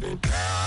baby.